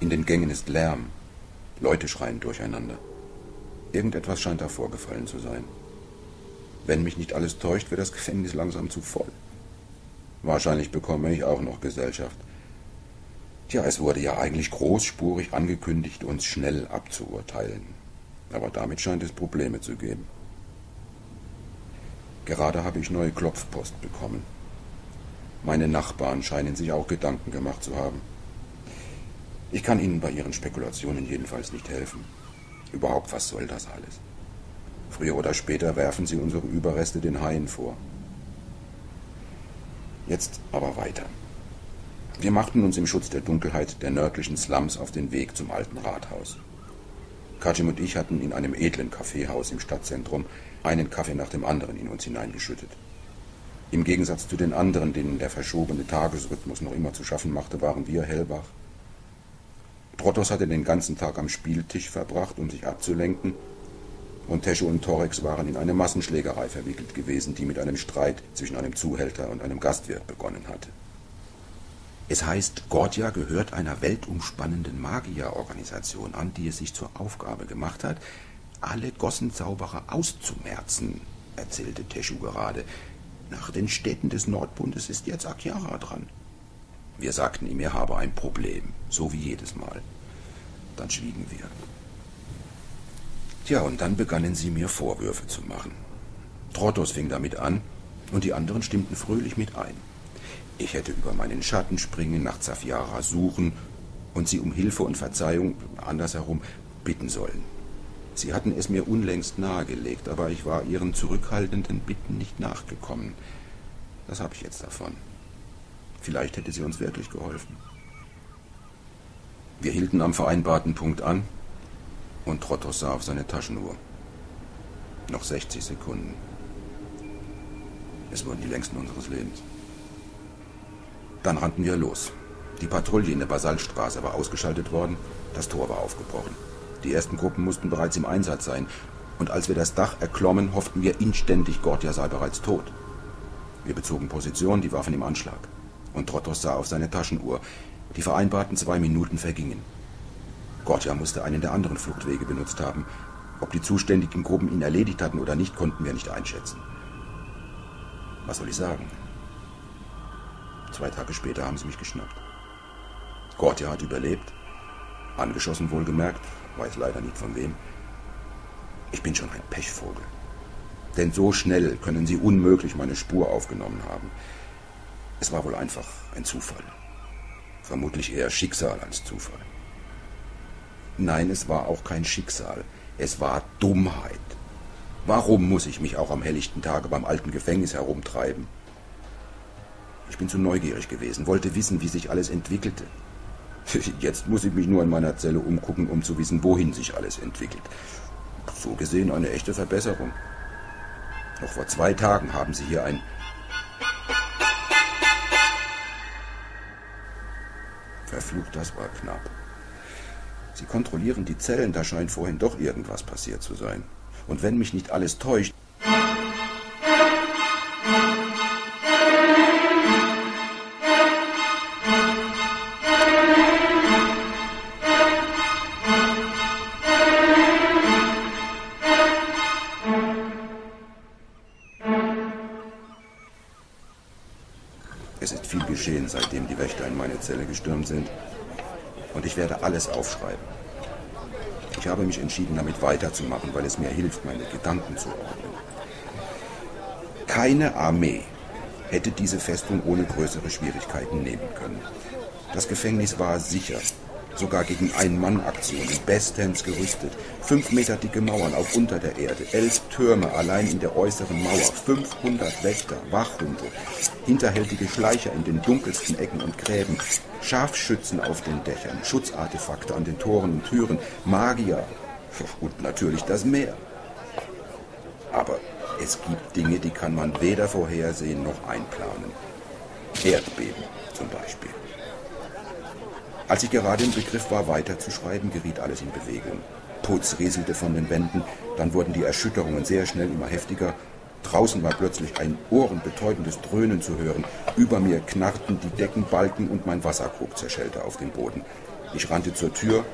In den Gängen ist Lärm. Leute schreien durcheinander. Irgendetwas scheint da vorgefallen zu sein. Wenn mich nicht alles täuscht, wird das Gefängnis langsam zu voll. Wahrscheinlich bekomme ich auch noch Gesellschaft. Tja, es wurde ja eigentlich großspurig angekündigt, uns schnell abzuurteilen. Aber damit scheint es Probleme zu geben. Gerade habe ich neue Klopfpost bekommen. Meine Nachbarn scheinen sich auch Gedanken gemacht zu haben. Ich kann Ihnen bei Ihren Spekulationen jedenfalls nicht helfen. Überhaupt, was soll das alles? Früher oder später werfen Sie unsere Überreste den Haien vor. Jetzt aber weiter. Wir machten uns im Schutz der Dunkelheit der nördlichen Slums auf den Weg zum alten Rathaus. Katschim und ich hatten in einem edlen Kaffeehaus im Stadtzentrum einen Kaffee nach dem anderen in uns hineingeschüttet. Im Gegensatz zu den anderen, denen der verschobene Tagesrhythmus noch immer zu schaffen machte, waren wir hellwach. Trotos hatte den ganzen Tag am Spieltisch verbracht, um sich abzulenken, und Teshu und Torex waren in eine Massenschlägerei verwickelt gewesen, die mit einem Streit zwischen einem Zuhälter und einem Gastwirt begonnen hatte. Es heißt, Gortia gehört einer weltumspannenden Magierorganisation an, die es sich zur Aufgabe gemacht hat, alle Gossenzauberer auszumerzen, erzählte Teshu gerade. Nach den Städten des Nordbundes ist jetzt Akjara dran. Wir sagten ihm, er habe ein Problem, so wie jedes Mal. Dann schwiegen wir. Tja, und dann begannen sie mir Vorwürfe zu machen. Trotos fing damit an, und die anderen stimmten fröhlich mit ein. Ich hätte über meinen Schatten springen, nach Zafiara suchen und sie um Hilfe und Verzeihung, andersherum, bitten sollen. Sie hatten es mir unlängst nahegelegt, aber ich war ihren zurückhaltenden Bitten nicht nachgekommen. Das habe ich jetzt davon. Vielleicht hätte sie uns wirklich geholfen. Wir hielten am vereinbarten Punkt an, und Trotos sah auf seine Taschenuhr. Noch 60 Sekunden. Es wurden die längsten unseres Lebens. Dann rannten wir los. Die Patrouille in der Basaltstraße war ausgeschaltet worden, das Tor war aufgebrochen. Die ersten Gruppen mussten bereits im Einsatz sein, und als wir das Dach erklommen, hofften wir inständig, Gortia sei bereits tot. Wir bezogen Position, die Waffen im Anschlag. Und Trotos sah auf seine Taschenuhr. Die vereinbarten 2 Minuten vergingen. Gortia musste einen der anderen Fluchtwege benutzt haben. Ob die zuständigen Gruppen ihn erledigt hatten oder nicht, konnten wir nicht einschätzen. Was soll ich sagen? 2 Tage später haben sie mich geschnappt. Gortia hat überlebt. Angeschossen wohlgemerkt, weiß leider nicht von wem. Ich bin schon ein Pechvogel. Denn so schnell können sie unmöglich meine Spur aufgenommen haben. Es war wohl einfach ein Zufall. Vermutlich eher Schicksal als Zufall. Nein, es war auch kein Schicksal. Es war Dummheit. Warum muss ich mich auch am helllichten Tage beim alten Gefängnis herumtreiben? Ich bin zu neugierig gewesen, wollte wissen, wie sich alles entwickelte. Jetzt muss ich mich nur in meiner Zelle umgucken, um zu wissen, wohin sich alles entwickelt. So gesehen eine echte Verbesserung. Noch vor 2 Tagen haben sie hier ein... Verflucht, das war knapp. Sie kontrollieren die Zellen, da scheint vorhin doch irgendwas passiert zu sein. Und wenn mich nicht alles täuscht... Es ist viel geschehen, seitdem die Wächter in meine Zelle gestürmt sind. Und ich werde alles aufschreiben. Ich habe mich entschieden, damit weiterzumachen, weil es mir hilft, meine Gedanken zu ordnen. Keine Armee hätte diese Festung ohne größere Schwierigkeiten nehmen können. Das Gefängnis war sicher, sogar gegen Ein-Mann-Aktionen, bestens gerüstet. 5 Meter dicke Mauern auch unter der Erde, 11 Türme allein in der äußeren Mauer, 500 Wächter, Wachhunde, hinterhältige Schleicher in den dunkelsten Ecken und Gräben, Scharfschützen auf den Dächern, Schutzartefakte an den Toren und Türen, Magier und natürlich das Meer. Aber es gibt Dinge, die kann man weder vorhersehen noch einplanen. Erdbeben zum Beispiel. Als ich gerade im Begriff war, weiterzuschreiben, geriet alles in Bewegung. Putz rieselte von den Wänden, dann wurden die Erschütterungen sehr schnell immer heftiger. Draußen war plötzlich ein ohrenbetäubendes Dröhnen zu hören. Über mir knarrten die Deckenbalken und mein Wasserkrug zerschellte auf den Boden. Ich rannte zur Tür,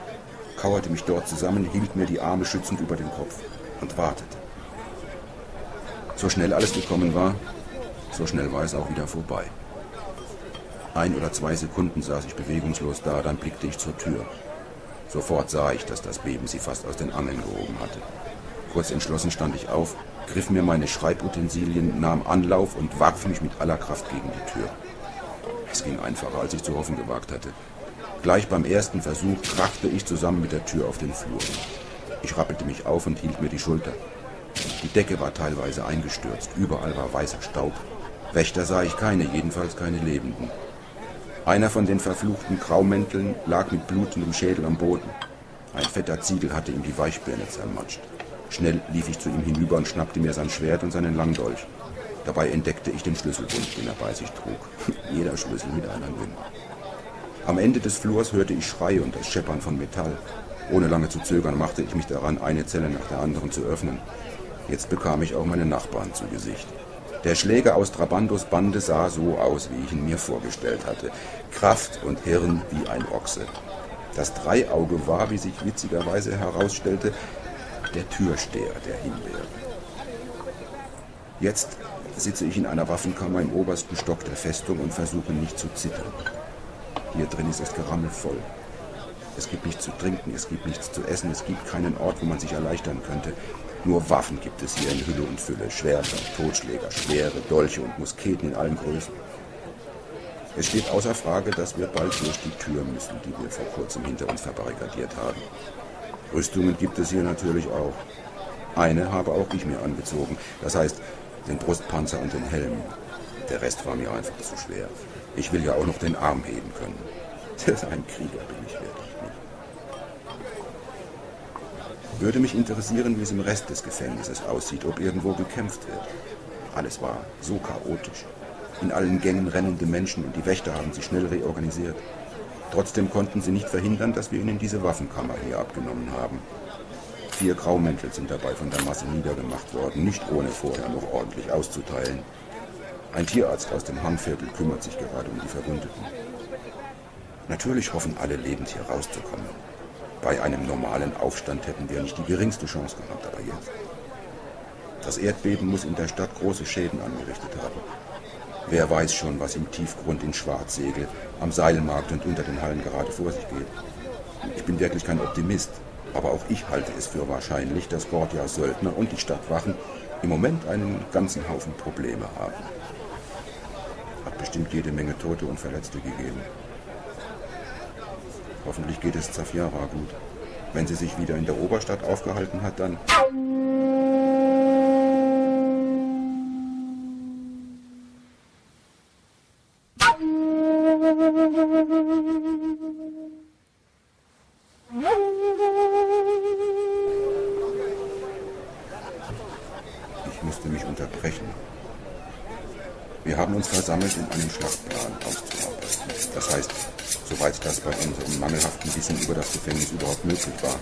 kauerte mich dort zusammen, hielt mir die Arme schützend über den Kopf und wartete. So schnell alles gekommen war, so schnell war es auch wieder vorbei. 1 oder 2 Sekunden saß ich bewegungslos da, dann blickte ich zur Tür. Sofort sah ich, dass das Beben sie fast aus den Angeln gehoben hatte. Kurz entschlossen stand ich auf, griff mir meine Schreibutensilien, nahm Anlauf und warf mich mit aller Kraft gegen die Tür. Es ging einfacher, als ich zu hoffen gewagt hatte. Gleich beim ersten Versuch krachte ich zusammen mit der Tür auf den Flur. Ich rappelte mich auf und hielt mir die Schulter. Die Decke war teilweise eingestürzt, überall war weißer Staub. Wächter sah ich keine, jedenfalls keine Lebenden. Einer von den verfluchten Graumänteln lag mit blutendem Schädel am Boden. Ein fetter Ziegel hatte ihm die Weichbirne zermatscht. Schnell lief ich zu ihm hinüber und schnappte mir sein Schwert und seinen Langdolch. Dabei entdeckte ich den Schlüsselbund, den er bei sich trug. Jeder Schlüssel mit einer Nummer. Am Ende des Flurs hörte ich Schreie und das Scheppern von Metall. Ohne lange zu zögern, machte ich mich daran, eine Zelle nach der anderen zu öffnen. Jetzt bekam ich auch meine Nachbarn zu Gesicht. Der Schläger aus Trabandos Bande sah so aus, wie ich ihn mir vorgestellt hatte. Kraft und Hirn wie ein Ochse. Das Dreiauge war, wie sich witzigerweise herausstellte, der Türsteher der Himbeere. Jetzt sitze ich in einer Waffenkammer im obersten Stock der Festung und versuche nicht zu zittern. Hier drin ist es gerammelvoll. Es gibt nichts zu trinken, es gibt nichts zu essen, es gibt keinen Ort, wo man sich erleichtern könnte. Nur Waffen gibt es hier in Hülle und Fülle. Schwerter, Totschläger, Schwere, Dolche und Musketen in allen Größen. Es steht außer Frage, dass wir bald durch die Tür müssen, die wir vor kurzem hinter uns verbarrikadiert haben. Rüstungen gibt es hier natürlich auch. Eine habe auch ich mir angezogen. Das heißt, den Brustpanzer und den Helm. Der Rest war mir einfach zu schwer. Ich will ja auch noch den Arm heben können. Ein Krieger bin ich wirklich. Würde mich interessieren, wie es im Rest des Gefängnisses aussieht, ob irgendwo gekämpft wird. Alles war so chaotisch. In allen Gängen rennende Menschen und die Wächter haben sich schnell reorganisiert. Trotzdem konnten sie nicht verhindern, dass wir ihnen diese Waffenkammer hier abgenommen haben. 4 Graumäntel sind dabei von der Masse niedergemacht worden, nicht ohne vorher noch ordentlich auszuteilen. Ein Tierarzt aus dem Hangviertel kümmert sich gerade um die Verwundeten. Natürlich hoffen alle lebend hier rauszukommen. Bei einem normalen Aufstand hätten wir nicht die geringste Chance gehabt, aber jetzt. Das Erdbeben muss in der Stadt große Schäden angerichtet haben. Wer weiß schon, was im Tiefgrund, in Schwarzsegel, am Seilmarkt und unter den Hallen gerade vor sich geht. Ich bin wirklich kein Optimist, aber auch ich halte es für wahrscheinlich, dass Gortia Söldner und die Stadtwachen im Moment einen ganzen Haufen Probleme haben. Hat bestimmt jede Menge Tote und Verletzte gegeben. Hoffentlich geht es Zafiara gut. Wenn sie sich wieder in der Oberstadt aufgehalten hat, dann... Ich musste mich unterbrechen. Wir haben uns versammelt, um einen Schlachtplan auszuarbeiten. Das heißt... soweit das bei unserem mangelhaften Wissen über das Gefängnis überhaupt möglich war.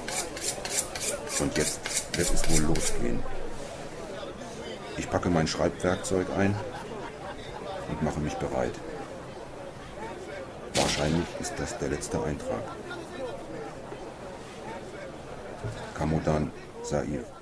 Und jetzt wird es wohl losgehen. Ich packe mein Schreibwerkzeug ein und mache mich bereit. Wahrscheinlich ist das der letzte Eintrag. Kamodan Sair.